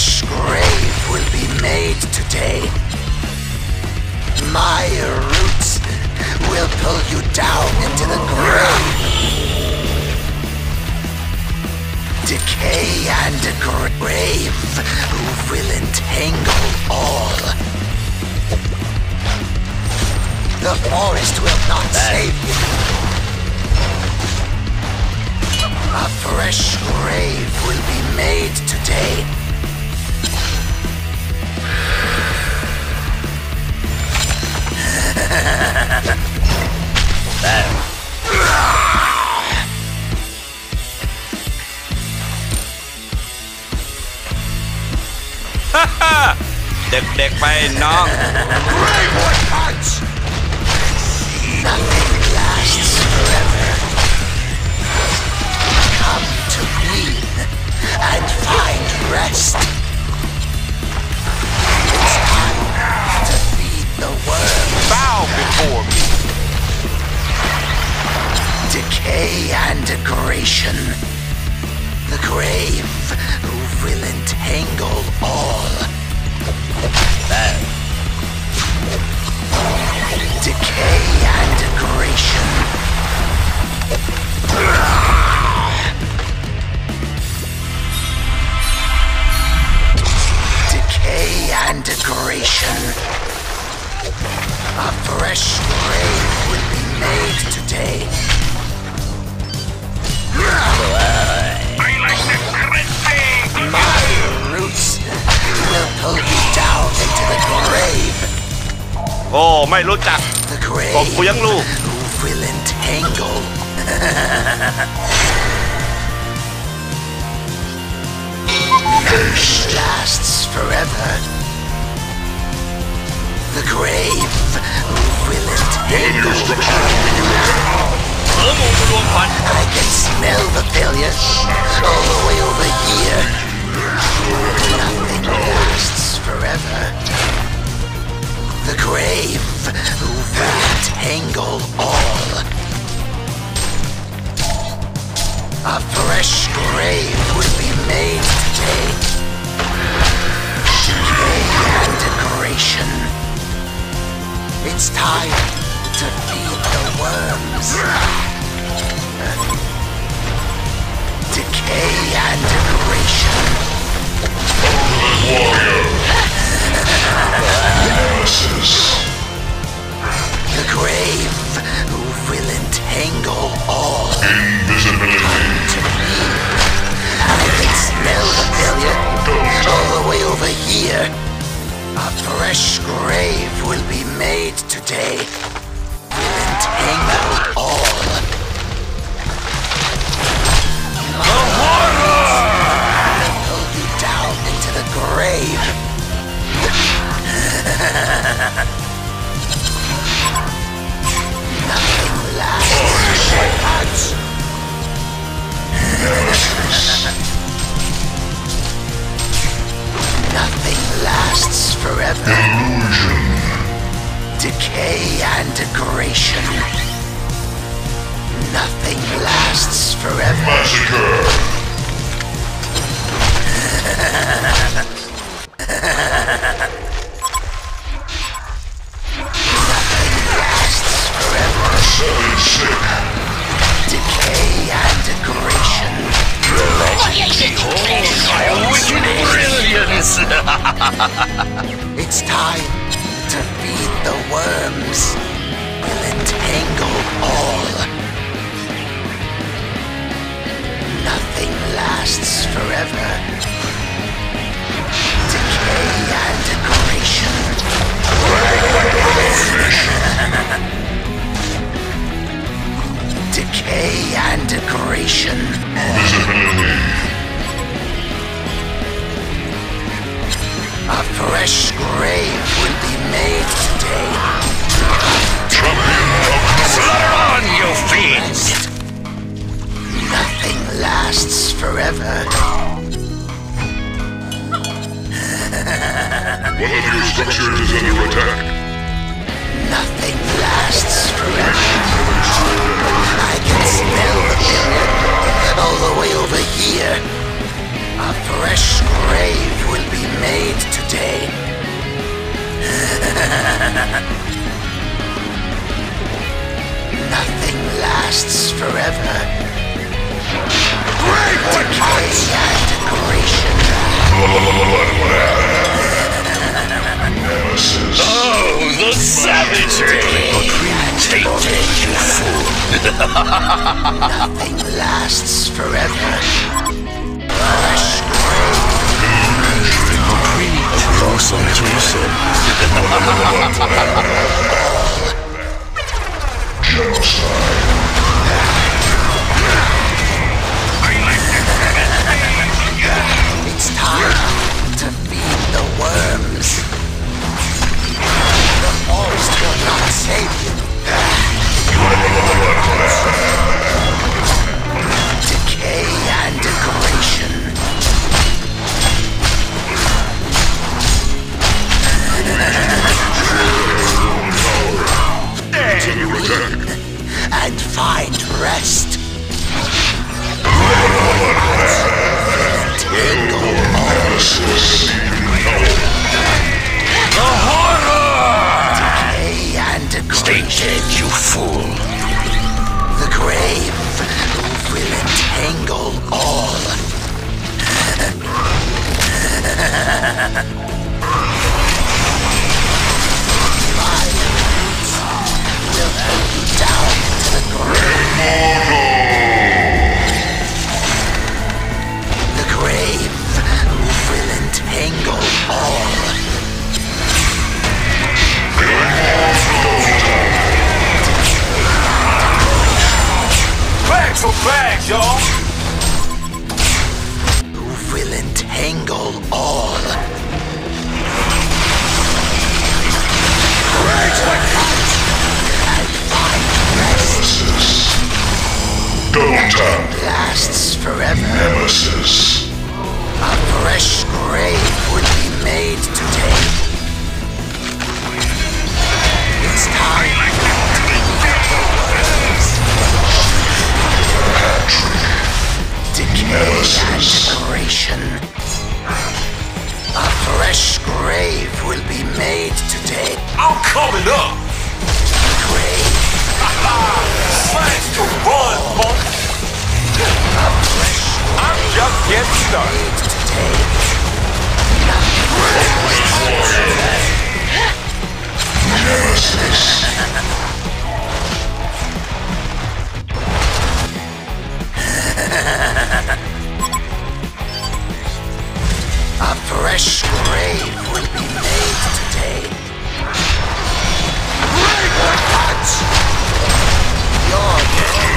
fresh grave will be made today. My roots will pull you down into the grave. Decay and a grave will entangle all. The forest will not save you. A fresh grave will be made today.เด็กๆไป น้อง Nothing lasts forever. Come to me and find rest. It's time to feed the world. Bow before me. Decay and degradation. The grave will entangle all. Decay and degradation. Decay and degradation. A fresh grave will be made today. I like the currency! My roots will pull you down into the grave. Oh, I don't know. The grave will entangle. Curse lasts forever. The grave will entangle. I can smell the failure all the way over here. Nothing lasts forever. The grave will entangle all. A fresh grave will be made today. Decay and degradation. It's time to feed the worms. Decay and degradation. The grave will entangle all. Invisibility. To me, I can smell the failure all the way over here. A fresh grave will be made today. Will entangle all. The horror will pull you down into the grave. Nothing lasts Nothing lasts forever. Illusion. Decay and degradation. Nothing lasts forever. Massacre. Decay and degradation. Brilliance. It's time to feed the worms. Will entangle all. Nothing lasts forever. Decay and degradation. Decay and degradation. A fresh grave will be made today. Slaughter on, you fiends! Nothing lasts forever. One of your structures is under attack. Nothing lasts forever. I can smell the failure all the way over here. A fresh grave will be lasts forever. Great adoration. Nemesis. Oh, the savagery! Take it, you fool. Nothing lasts forever. It's time to feed the worms. The forest will not save you. Decay and degradation. To win and find rest. The horror! Decay and degradation. Stay dead, you fool. The grave will entangle all. Lasts forever. Nemesis. A fresh grave would be made today. It's time to take decay and decoration. A fresh grave will be made today. I'm coming up. The grave. Thanks to run, punk. I'm just getting started. Nemesis. A fresh grave will be made today. Great cuts. You're dead.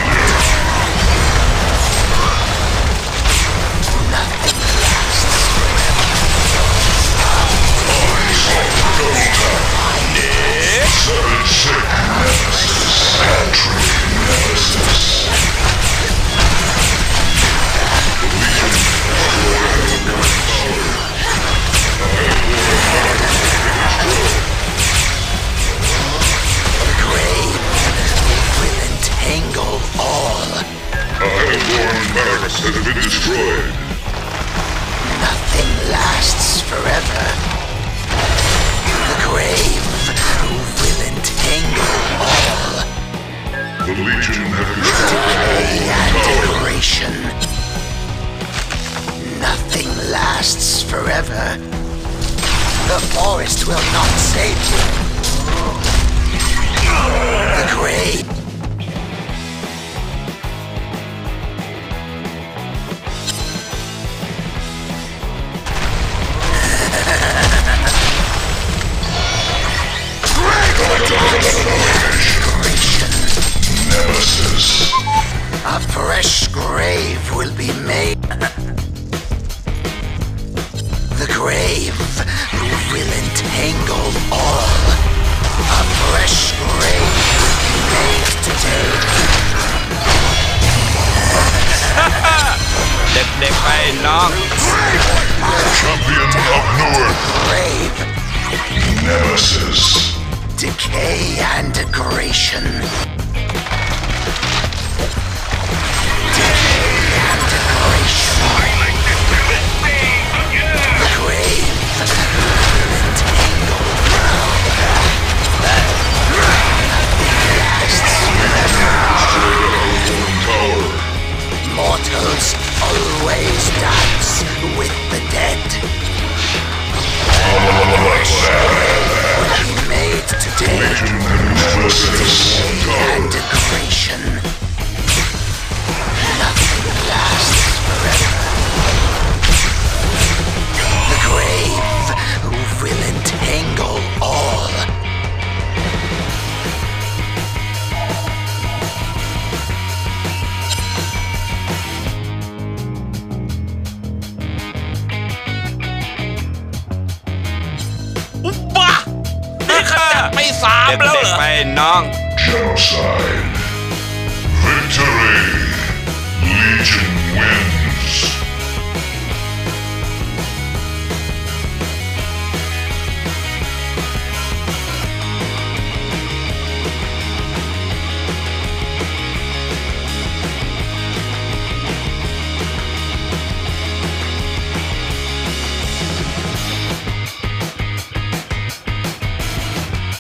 Forever. The forest will not save you. The grave. Nemesis. A fresh grave will be made. Grave who will entangle all. A fresh grave will be made today. Champion of Newerth. Grave. Nemesis. Decay and degradation. Decay and degradation. Nothing lasts forever. 3 แล้ว เด็กไปน้อง